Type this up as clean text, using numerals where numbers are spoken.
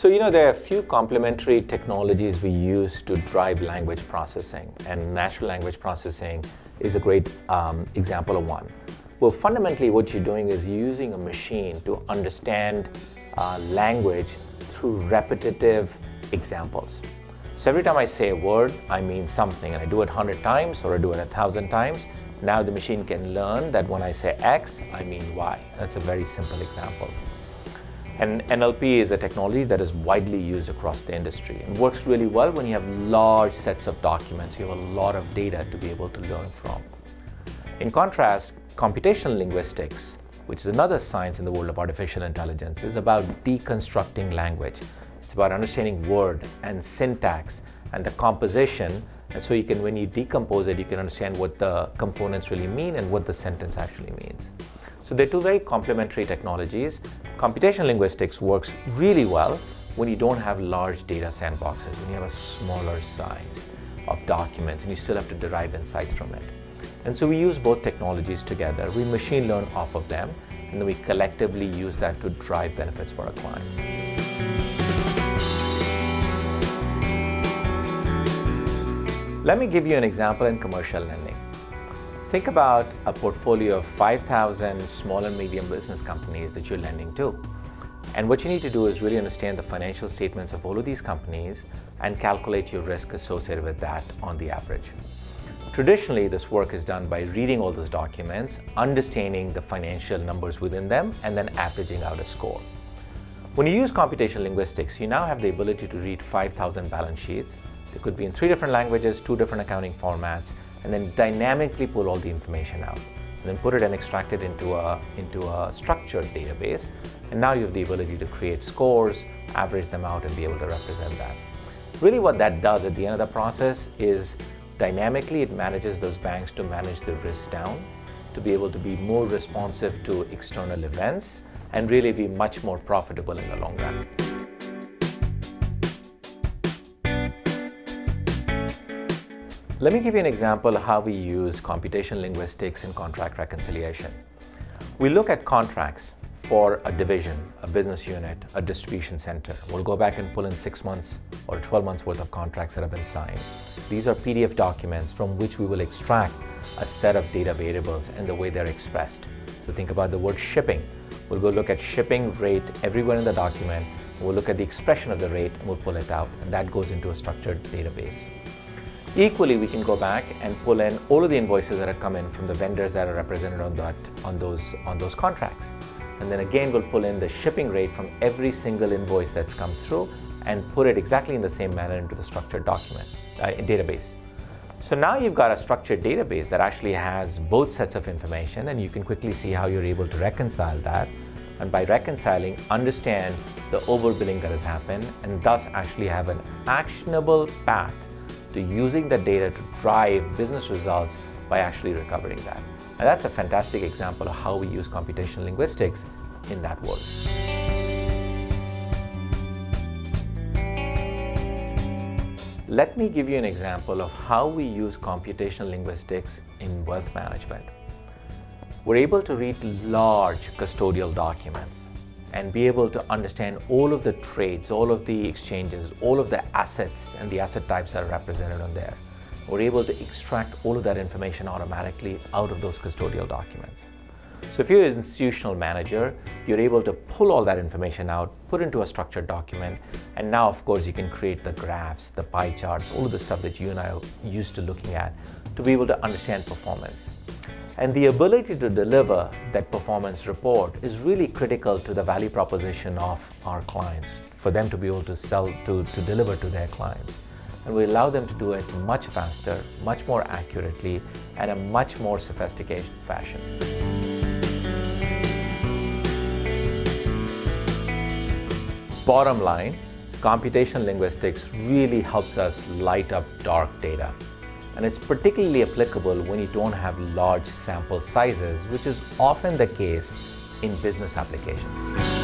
So, there are a few complementary technologies we use to drive language processing, and natural language processing is a great example of one. Well, fundamentally what you're doing is using a machine to understand language through repetitive examples. So every time I say a word, I mean something, and I do it 100 times or I do it 1,000 times. Now the machine can learn that when I say X, I mean Y. That's a very simple example. And NLP is a technology that is widely used across the industry and works really well when you have large sets of documents. You have a lot of data to be able to learn from. In contrast, computational linguistics, which is another science in the world of artificial intelligence, is about deconstructing language. It's about understanding word and syntax and the composition, and so you can, when you decompose it, you can understand what the components really mean and what the sentence actually means. So they're two very complementary technologies. Computational linguistics works really well when you don't have large data sandboxes, when you have a smaller size of documents and you still have to derive insights from it. And so we use both technologies together. We machine learn off of them, and then we collectively use that to drive benefits for our clients. Let me give you an example in commercial lending. Think about a portfolio of 5,000 small and medium business companies that you're lending to. And what you need to do is really understand the financial statements of all of these companies and calculate your risk associated with that on the average. Traditionally, this work is done by reading all those documents, understanding the financial numbers within them, and then averaging out a score. When you use computational linguistics, you now have the ability to read 5,000 balance sheets. They could be in 3 different languages, 2 different accounting formats, and then dynamically pull all the information out and then put it and extract it into a structured database. And now you have the ability to create scores, average them out, and be able to represent that. Really what that does at the end of the process is dynamically it manages those banks to manage the risk down, to be able to be more responsive to external events, and really be much more profitable in the long run. Let me give you an example of how we use computational linguistics in contract reconciliation. We look at contracts for a division, a business unit, a distribution center. We'll go back and pull in 6 months or 12 months worth of contracts that have been signed. These are PDF documents from which we will extract a set of data variables and the way they're expressed. So think about the word shipping. We'll go look at shipping rate everywhere in the document. We'll look at the expression of the rate and we'll pull it out, and that goes into a structured database. Equally, we can go back and pull in all of the invoices that have come in from the vendors that are represented on those contracts. And then again, we'll pull in the shipping rate from every single invoice that's come through and put it exactly in the same manner into the structured document, database. So now you've got a structured database that actually has both sets of information, and you can quickly see how you're able to reconcile that. And by reconciling, understand the overbilling that has happened, and thus actually have an actionable path to using the data to drive business results by actually recovering that. And that's a fantastic example of how we use computational linguistics in that world. Let me give you an example of how we use computational linguistics in wealth management. We're able to read large custodial documents and be able to understand all of the trades, all of the exchanges, all of the assets and the asset types that are represented on there. We're able to extract all of that information automatically out of those custodial documents. So if you're an institutional manager, you're able to pull all that information out, put into a structured document, and now of course you can create the graphs, the pie charts, all of the stuff that you and I are used to looking at to be able to understand performance. And the ability to deliver that performance report is really critical to the value proposition of our clients, for them to be able to deliver to their clients. And we allow them to do it much faster, much more accurately, and a much more sophisticated fashion. Bottom line, computational linguistics really helps us light up dark data. And it's particularly applicable when you don't have large sample sizes, which is often the case in business applications.